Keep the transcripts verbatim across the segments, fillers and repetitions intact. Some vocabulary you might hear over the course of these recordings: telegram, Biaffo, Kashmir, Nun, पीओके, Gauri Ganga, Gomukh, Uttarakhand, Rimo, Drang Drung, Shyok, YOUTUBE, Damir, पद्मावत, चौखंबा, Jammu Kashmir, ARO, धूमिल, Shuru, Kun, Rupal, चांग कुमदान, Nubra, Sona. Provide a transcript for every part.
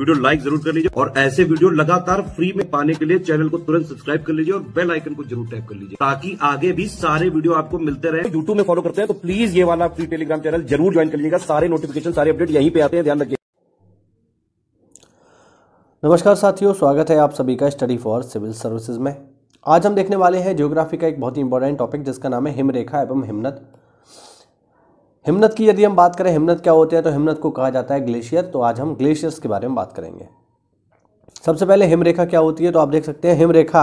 Video like जरूर कर लीजिए और ऐसे वीडियो लगातार फ्री में पाने के लिए चैनल को तुरंत सब्सक्राइब कर लीजिए और बेल आइकन को जरूर टैप कर लीजिए ताकि आगे भी सारे वीडियो आपको मिलते रहे। यूट्यूब में फॉलो करते हैं तो प्लीज ये वाला फ्री टेलीग्राम चैनल जरूर ज्वाइन कर लीजिएगा। सारे नोटिफिकेशन सारे अपडेट यहीं पे आते हैं, ध्यान रखिए। नमस्कार साथियों, स्वागत है आप सभी का स्टडी फॉर सिविल सर्विसेज में। आज हम देखने वाले हैं ज्योग्राफी का एक बहुत ही इंपॉर्टेंट टॉपिक जिसका नाम है हिमरेखा एवं हिमनद। हिमनद की यदि हम बात करें, हिमनद क्या होते हैं तो हिमनद को कहा जाता है ग्लेशियर। तो आज हम ग्लेशियर्स के बारे में बात करेंगे। सबसे पहले हिमरेखा क्या होती है तो आप देख सकते हैं हिमरेखा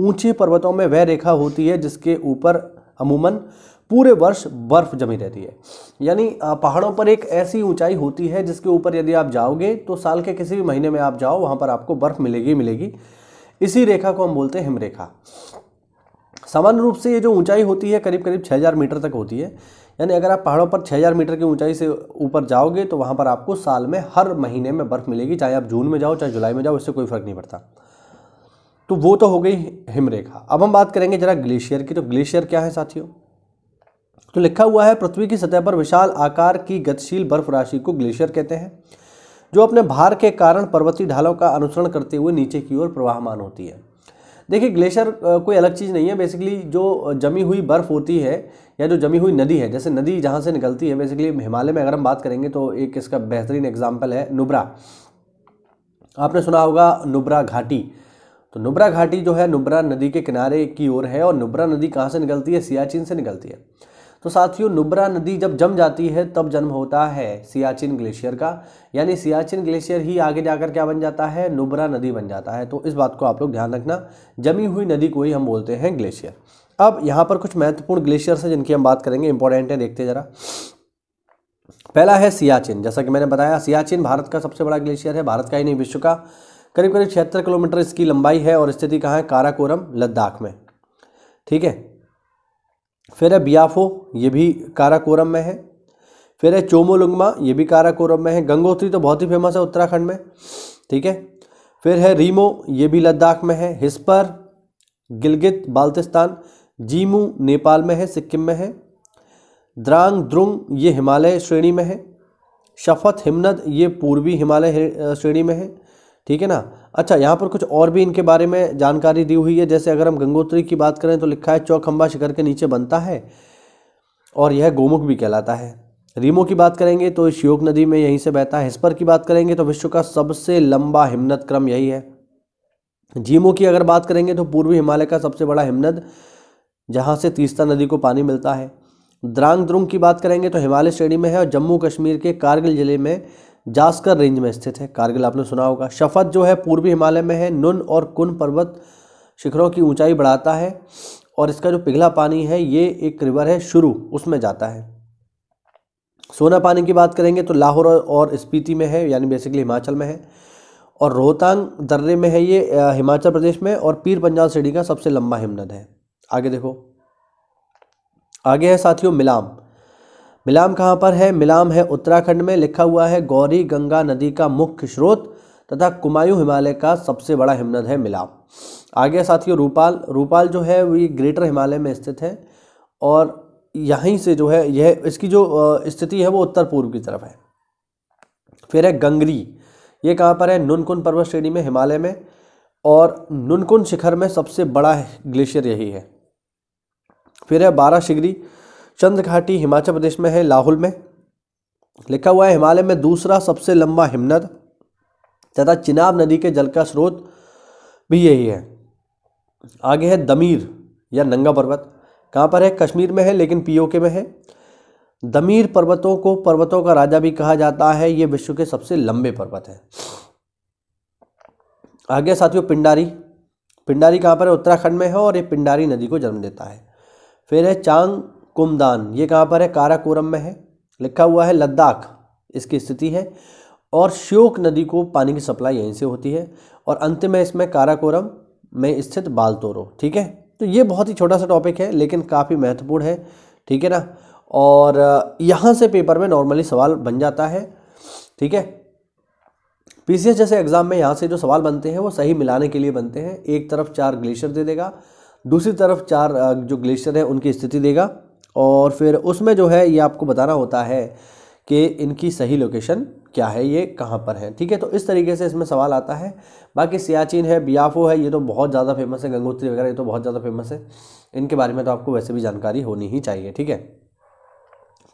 ऊंचे पर्वतों में वह रेखा होती है जिसके ऊपर अमूमन पूरे वर्ष बर्फ जमी रहती है। यानी पहाड़ों पर एक ऐसी ऊंचाई होती है जिसके ऊपर यदि आप जाओगे तो साल के किसी भी महीने में आप जाओ वहाँ पर आपको बर्फ मिलेगी मिलेगी। इसी रेखा को हम बोलते हैं हिमरेखा। सामान्य रूप से ये जो ऊंचाई होती है करीब करीब छः हज़ार मीटर तक होती है। यानी अगर आप पहाड़ों पर छः हज़ार मीटर की ऊंचाई से ऊपर जाओगे तो वहाँ पर आपको साल में हर महीने में बर्फ़ मिलेगी, चाहे आप जून में जाओ चाहे जुलाई में जाओ, इससे कोई फ़र्क नहीं पड़ता। तो वो तो हो गई हिमरेखा। अब हम बात करेंगे जरा ग्लेशियर की। तो ग्लेशियर क्या है साथियों तो लिखा हुआ है पृथ्वी की सतह पर विशाल आकार की गतिशील बर्फ राशि को ग्लेशियर कहते हैं जो अपने भार के कारण पर्वतीय ढालों का अनुसरण करते हुए नीचे की ओर प्रवाहमान होती है। देखिए ग्लेशियर कोई अलग चीज़ नहीं है। बेसिकली जो जमी हुई बर्फ़ होती है या जो जमी हुई नदी है, जैसे नदी जहाँ से निकलती है, बेसिकली हिमालय में अगर हम बात करेंगे तो एक इसका बेहतरीन एग्जाम्पल है नुब्रा। आपने सुना होगा नुब्रा घाटी। तो नुब्रा घाटी जो है नुब्रा नदी के किनारे की ओर है और नुब्रा नदी कहाँ से निकलती है, सियाचिन से निकलती है। तो साथियों नुब्रा नदी जब जम जाती है तब जन्म होता है सियाचिन ग्लेशियर का। यानी सियाचिन ग्लेशियर ही आगे जाकर क्या बन जाता है, नुब्रा नदी बन जाता है। तो इस बात को आप लोग ध्यान रखना, जमी हुई नदी को ही हम बोलते हैं ग्लेशियर। अब यहाँ पर कुछ महत्वपूर्ण ग्लेशियर्स हैं जिनकी हम बात करेंगे, इंपॉर्टेंट है, देखते जरा। पहला है सियाचिन। जैसा कि मैंने बताया सियाचिन भारत का सबसे बड़ा ग्लेशियर है, भारत का ही नहीं विश्व का। करीब करीब छिहत्तर किलोमीटर इसकी लंबाई है और स्थिति कहाँ है, काराकोरम लद्दाख में, ठीक है। फिर है बियाफो, ये भी काराकोरम में है। फिर है चोमोलुंगमा, ये भी काराकोरम में है। गंगोत्री तो बहुत ही फेमस है उत्तराखंड में, ठीक है। फिर है रीमो, ये भी लद्दाख में है। हिस्पर, गिलगित बाल्तिस्तान, जीमू नेपाल में है, सिक्किम में है। द्रांग द्रुंग ये हिमालय श्रेणी में है। शफत हिमनद ये पूर्वी हिमालय श्रेणी में है, ठीक है ना। अच्छा यहाँ पर कुछ और भी इनके बारे में जानकारी दी हुई है। जैसे अगर हम गंगोत्री की बात करें तो लिखा है चौखंबा शिखर के नीचे बनता है और यह गोमुख भी कहलाता है। रीमो की बात करेंगे तो श्योक नदी में यहीं से बहता है। हिस्पर की बात करेंगे तो विश्व का सबसे लंबा हिमनद क्रम यही है। जीमू की अगर बात करेंगे तो पूर्वी हिमालय का सबसे बड़ा हिमनद जहाँ से तीस्ता नदी को पानी मिलता है। द्रांग द्रुंग की बात करेंगे तो हिमालय श्रेणी में है और जम्मू कश्मीर के कारगिल जिले में जास्कर रेंज में स्थित है। कारगिल आपने सुना होगा। शफत जो है पूर्वी हिमालय में है। नुन और कुन पर्वत शिखरों की ऊंचाई बढ़ाता है और इसका जो पिघला पानी है ये एक रिवर है शुरू, उसमें जाता है। सोना पानी की बात करेंगे तो लाहौर और स्पीति में है, यानी बेसिकली हिमाचल में है। और रोहतांग दर्रे में है ये हिमाचल प्रदेश में। और पीर पंजाल सीढ़ी का सबसे लंबा हिमनद है। आगे देखो, आगे है साथियों मिलाम। मिलाम कहाँ पर है, मिलाम है उत्तराखंड में। लिखा हुआ है गौरी गंगा नदी का मुख्य स्रोत तथा कुमायूं हिमालय का सबसे बड़ा हिमनद है मिलाम। आगे साथियों रूपाल। रूपाल जो है वो ग्रेटर हिमालय में स्थित है और यहीं से जो है यह इसकी जो स्थिति है वो उत्तर पूर्व की तरफ है। फिर है गंगरी, ये कहाँ पर है, नुनकुन पर्वत श्रेणी में हिमालय में। और नुनकुन शिखर में सबसे बड़ा ग्लेशियर यही है। फिर है बारह शिगरी। चंद्र घाटी हिमाचल प्रदेश में है, लाहौल में। लिखा हुआ है हिमालय में दूसरा सबसे लंबा हिमनद तथा चिनाब नदी के जल का स्रोत भी यही है। आगे है दमीर या नंगा पर्वत, कहाँ पर है, कश्मीर में है लेकिन पीओके में है। दमीर पर्वतों को पर्वतों का राजा भी कहा जाता है, ये विश्व के सबसे लंबे पर्वत है। आगे साथियों पिंडारी। पिंडारी कहाँ पर है, उत्तराखंड में है और ये पिंडारी नदी को जन्म देता है। फिर है चांग कुमदान, ये कहाँ पर है, काराकोरम में है। लिखा हुआ है लद्दाख इसकी स्थिति है और श्योक नदी को पानी की सप्लाई यहीं से होती है। और अंत में इसमें काराकोरम में स्थित बालतोरो, ठीक है। तो ये बहुत ही छोटा सा टॉपिक है लेकिन काफ़ी महत्वपूर्ण है, ठीक है ना। और यहाँ से पेपर में नॉर्मली सवाल बन जाता है, ठीक है। पीसीएस जैसे एग्ज़ाम में यहाँ से जो सवाल बनते हैं वो सही मिलाने के लिए बनते हैं। एक तरफ चार ग्लेशियर दे देगा, दूसरी तरफ चार जो ग्लेशियर है उनकी स्थिति देगा और फिर उसमें जो है ये आपको बताना होता है कि इनकी सही लोकेशन क्या है, ये कहाँ पर है। ठीक है, तो इस तरीके से इसमें सवाल आता है। बाकी सियाचिन है, बियाफो है, ये तो बहुत ज़्यादा फेमस है, गंगोत्री वगैरह ये तो बहुत ज़्यादा फेमस है, इनके बारे में तो आपको वैसे भी जानकारी होनी ही चाहिए। ठीक है,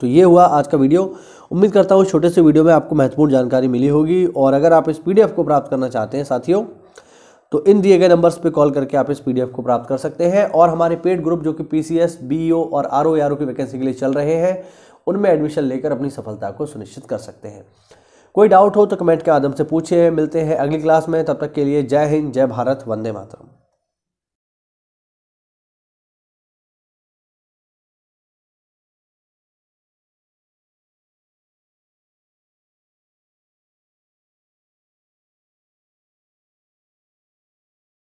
तो ये हुआ आज का वीडियो। उम्मीद करता हूँ छोटे से वीडियो में आपको महत्वपूर्ण जानकारी मिली होगी। और अगर आप इस पीडीएफ को प्राप्त करना चाहते हैं साथियों, तो इन दिए गए नंबर्स पे कॉल करके आप इस पीडीएफ को प्राप्त कर सकते हैं। और हमारे पेड ग्रुप जो कि पीसीएस, बीईओ और आरओ आरओ की वैकेंसी के लिए चल रहे हैं, उनमें एडमिशन लेकर अपनी सफलता को सुनिश्चित कर सकते हैं। कोई डाउट हो तो कमेंट के माध्यम से पूछिए। मिलते हैं अगली क्लास में, तब तक के लिए जय हिंद, जय भारत, वंदे मातरम।